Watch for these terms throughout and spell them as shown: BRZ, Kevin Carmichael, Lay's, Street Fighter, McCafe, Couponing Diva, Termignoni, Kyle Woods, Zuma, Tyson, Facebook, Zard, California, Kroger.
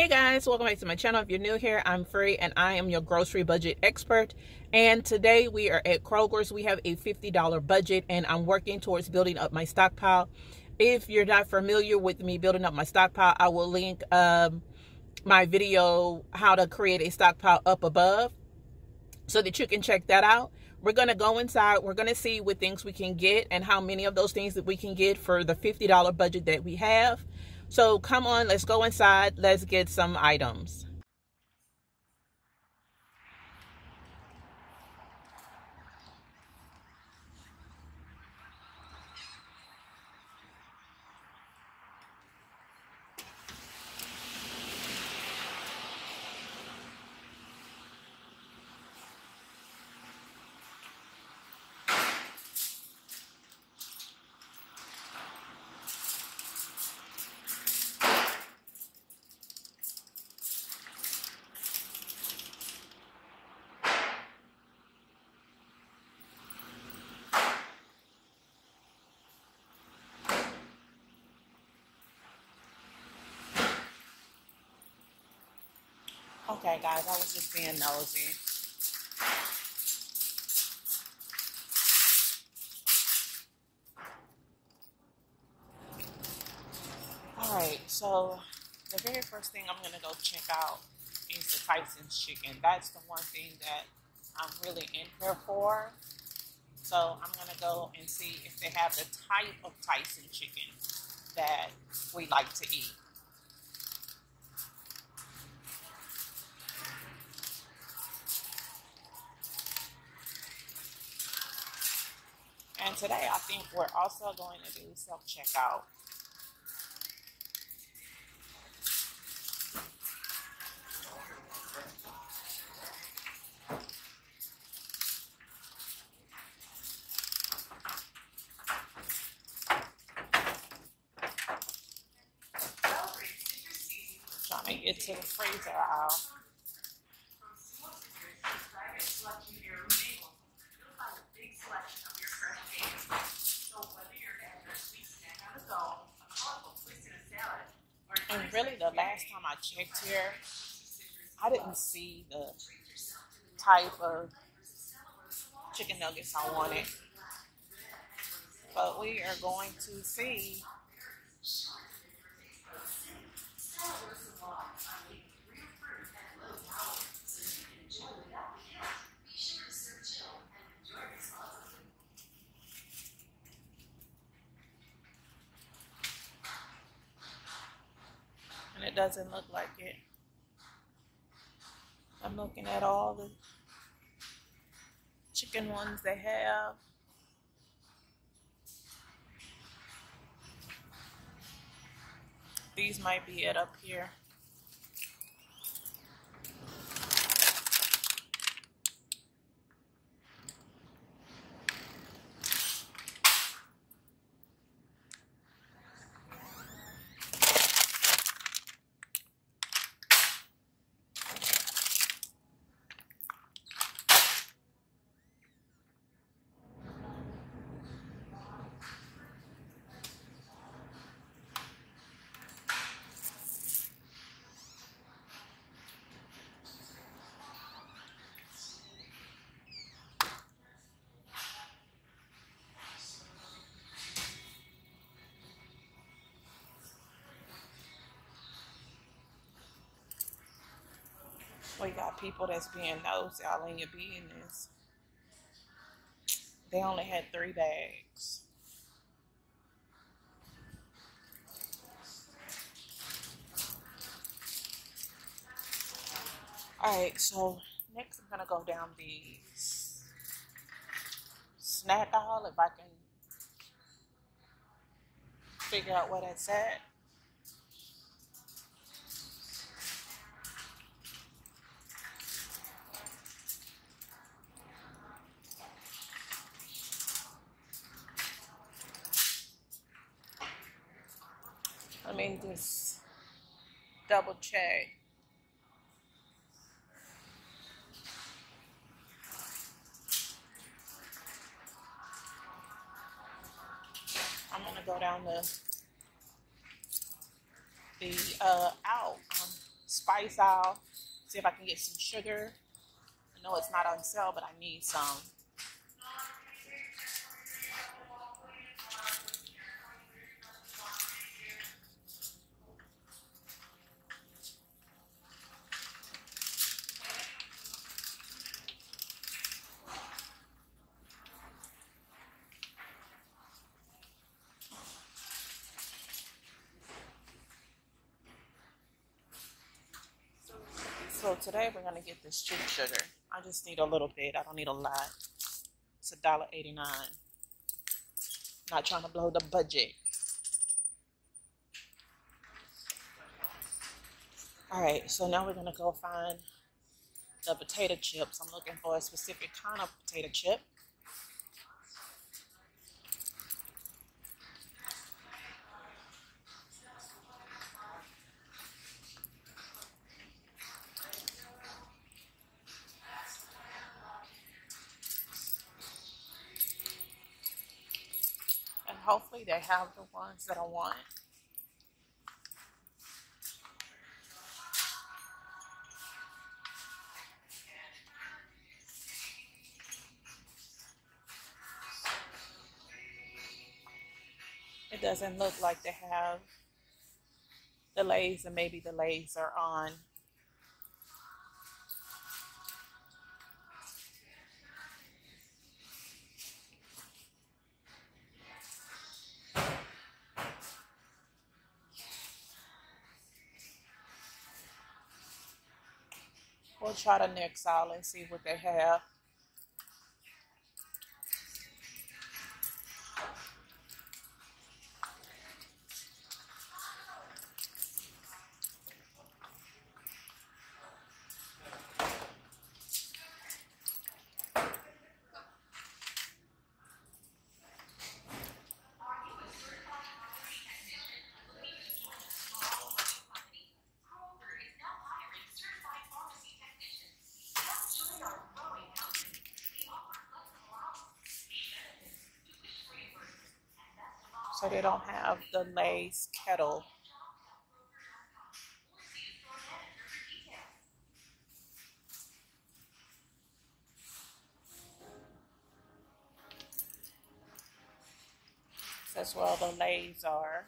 Hey guys, welcome back to my channel. If you're new here, I'm Free and I am your grocery budget expert. And today we are at Kroger's. We have a $50 budget and I'm working towards building up my stockpile. If you're not familiar with me building up my stockpile, I will link my video how to create a stockpile up above so that you can check that out. We're going to go inside. We're going to see what things we can get and how many of those things that we can get for the $50 budget that we have. So come on, let's go inside. Let's get some items. Okay, guys, I was just being nosy. All right, so the very first thing I'm going to go check out is the Tyson's chicken. That's the one thing that I'm really in here for. So I'm going to go and see if they have the type of Tyson chicken that we like to eat. And today, I think we're also going to do self-checkout. Trying to get to the freezer aisle. And really the last time I checked here, I didn't see the type of chicken nuggets I wanted. But we are going to see. It doesn't look like it. I'm looking at all the chicken ones they have. These might be it up here. We got people that's being nosy, all in your business. They only had 3 bags. All right, so next I'm gonna go down the snack aisle if I can figure out where that's at. Let me just double check. I'm gonna go down the aisle. spice aisle, see if I can get some sugar. I know it's not on sale, but I need some. So today we're going to get this cheap sugar. I just need a little bit. I don't need a lot. It's $1.89. Not trying to blow the budget. All right, so now we're going to go find the potato chips. I'm looking for a specific kind of potato chip. Hopefully they have the ones that I want. It doesn't look like they have the Lay's, and maybe the Lay's are on . We'll try the next aisle and see what they have. So they don't have the Lay's kettle. That's where all the Lay's are.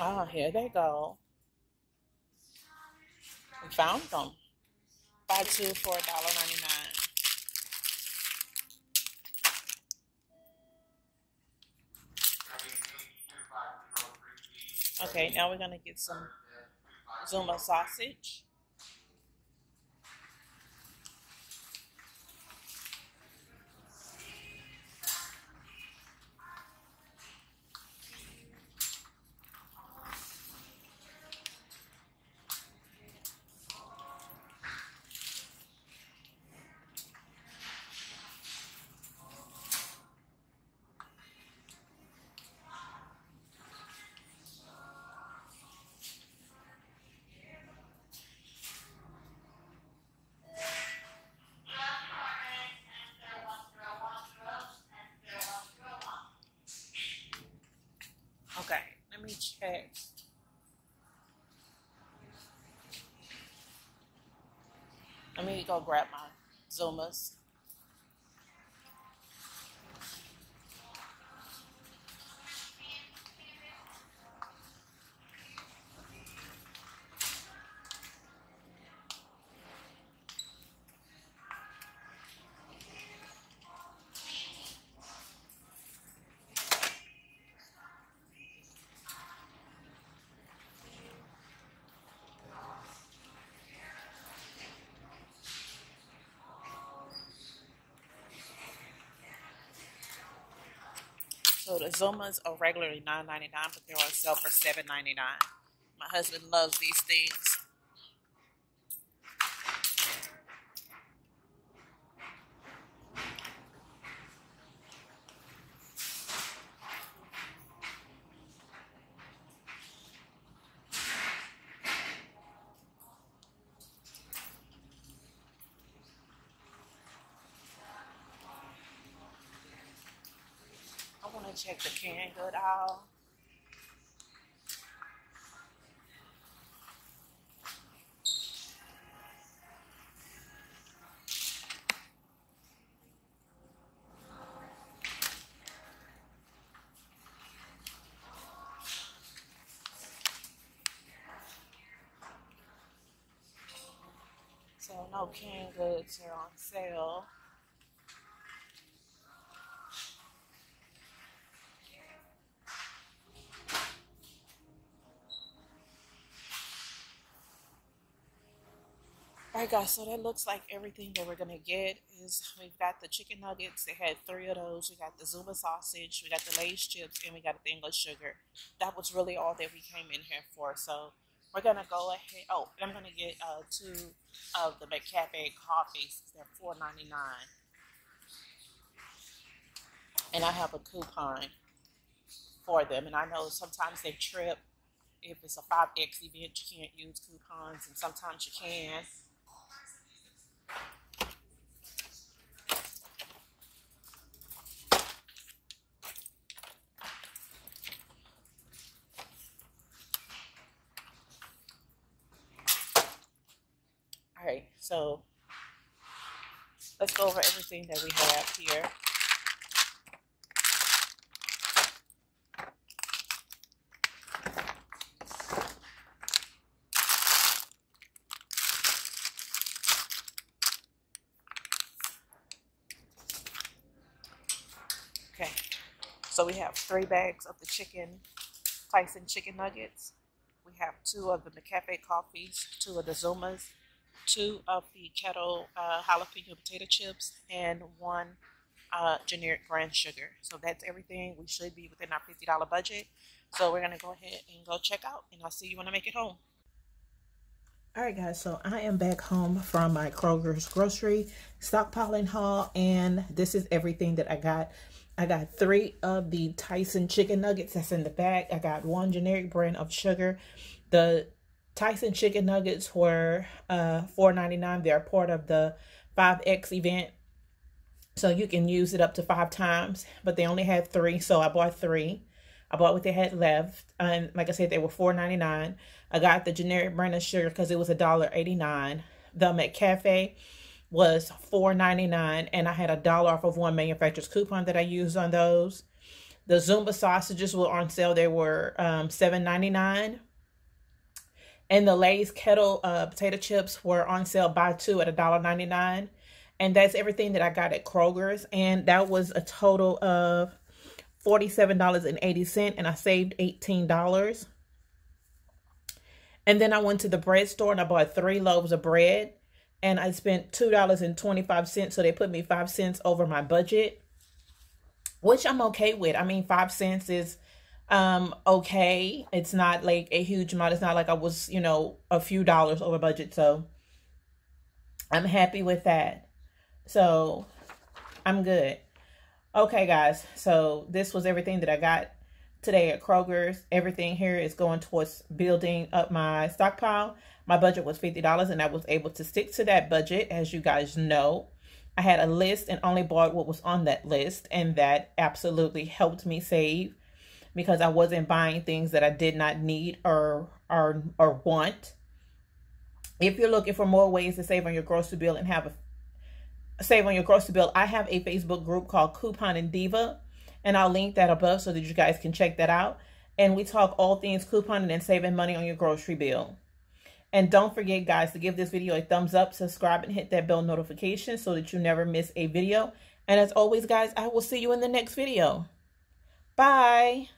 Oh, here they go. We found them. Buy two for $1.99. Okay, now we're gonna get some Zuma sausage. Check. Let me go grab my Zumas. So the Zumas are regularly $9.99, but they're on sale for $7.99. My husband loves these things. check the canned good aisle. So no canned goods are on sale. Alright guys, so that looks like everything that we're going to get is, we've got the chicken nuggets, they had 3 of those, we got the Zuma sausage, we got the Lay's chips, and we got the English sugar. That was really all that we came in here for, so we're going to go ahead. Oh, and I'm going to get 2 of the McCafe coffees. They're $4.99. And I have a coupon for them. And I know sometimes they trip. If it's a 5X event, you can't use coupons. And sometimes you can. Alright, so let's go over everything that we have here. Okay, so we have 3 bags of the chicken, Tyson chicken nuggets. We have 2 of the McCafe coffees, 2 of the Zumas, 2 of the kettle jalapeno potato chips, and 1 generic brown sugar. So that's everything. We should be within our $50 budget. So we're going to go ahead and go check out, and I'll see you when I make it home. All right, guys, so I am back home from my Kroger's grocery stockpiling haul, and this is everything that I got. I got 3 of the Tyson chicken nuggets that's in the bag. I got 1 generic brand of sugar. The Tyson chicken nuggets were $4.99. They're part of the 5X event, so you can use it up to 5 times, but they only had 3, so I bought 3. I bought what they had left, and like I said, they were $4.99. I got the generic brand of sugar because it was $1.89. The McCafe was $4.99, and I had $1 off of 1 manufacturer's coupon that I used on those. The Zumba sausages were on sale. They were $7.99. And the Lay's kettle potato chips were on sale by 2 at $1.99. And that's everything that I got at Kroger's. And that was a total of $47.80. And I saved $18. And then I went to the bread store and I bought 3 loaves of bread. And I spent $2.25. So they put me 5 cents over my budget, which I'm okay with. I mean, 5 cents is okay, it's not like a huge amount. It's not like I was, you know, a few dollars over budget, so I'm happy with that. So I'm good. Okay guys, so this was everything that I got today at Kroger's. Everything here is going towards building up my stockpile. My budget was $50 and I was able to stick to that budget. As you guys know, I had a list and only bought what was on that list, and that absolutely helped me save, because I wasn't buying things that I did not need or want. If you're looking for more ways to save on your grocery bill and have a save on your grocery bill, I have a Facebook group called Couponing Diva, and I'll link that above so that you guys can check that out. And we talk all things couponing and saving money on your grocery bill. And don't forget, guys, to give this video a thumbs up, subscribe, and hit that bell notification so that you never miss a video. And as always, guys, I will see you in the next video. Bye.